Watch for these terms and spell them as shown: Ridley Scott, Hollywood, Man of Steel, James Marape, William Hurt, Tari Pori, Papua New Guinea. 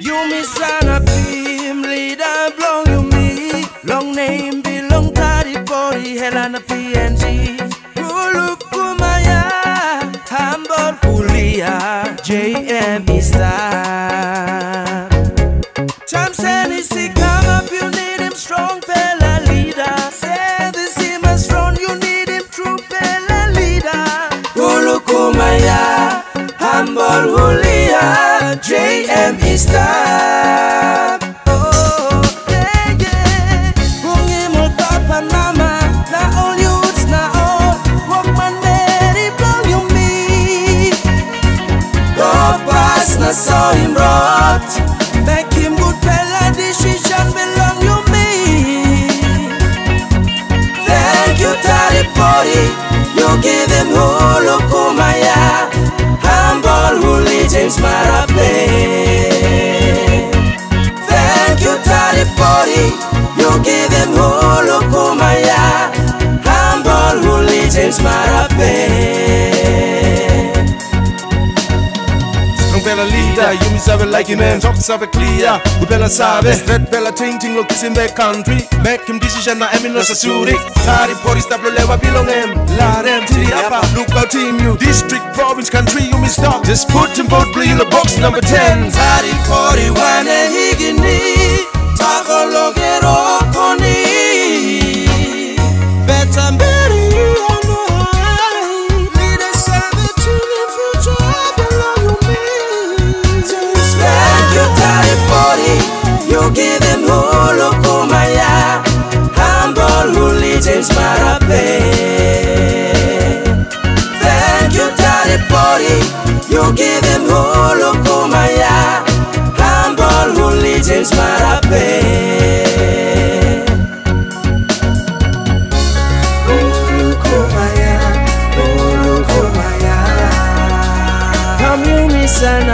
You me son a beam, leader belong you me. Long name belong to the body, hell and a PNG. Rulu kumaya, humble kulia, JM is that. Time said he see come up, you need him strong fella leader. Said this him as strong, you need him true fella leader. Rulu kumaya, humble kulia. JM is that. Oh, yeah, yeah. Bungi multapa nama. Na all youths, na all Walkman, very blow you me. Go past, na saw him rot. Make him good fella, decision belong you me. Thank you, Tari Pori. You give him hulu kumaya. Humble huli James Marab. Thank you, Tari Pori. You give him hulu kumaya. Humble huli James Marape. Strong fella leader, you me sabe like him and talk sabe clear. We bella sabe, straight bella ting-ting look is in the country. Make him decision na emin no sasuri. Tari Pori stablo lewa belong him. La them tiriapa, look out team you. District, province, country, you me stop. Just put him both blue in the box number 10. Tari Pori wane higini. Tako logero koni. Better marry you on the high. Leader sabe to your future belong you me. Thank you, Tari Pori. You give him hulu kumaya. Humble huli James Marape. You give him hulu kumaya. Humble huli James Marape. Hulu kumaya, hulu kumaya. Come you me son.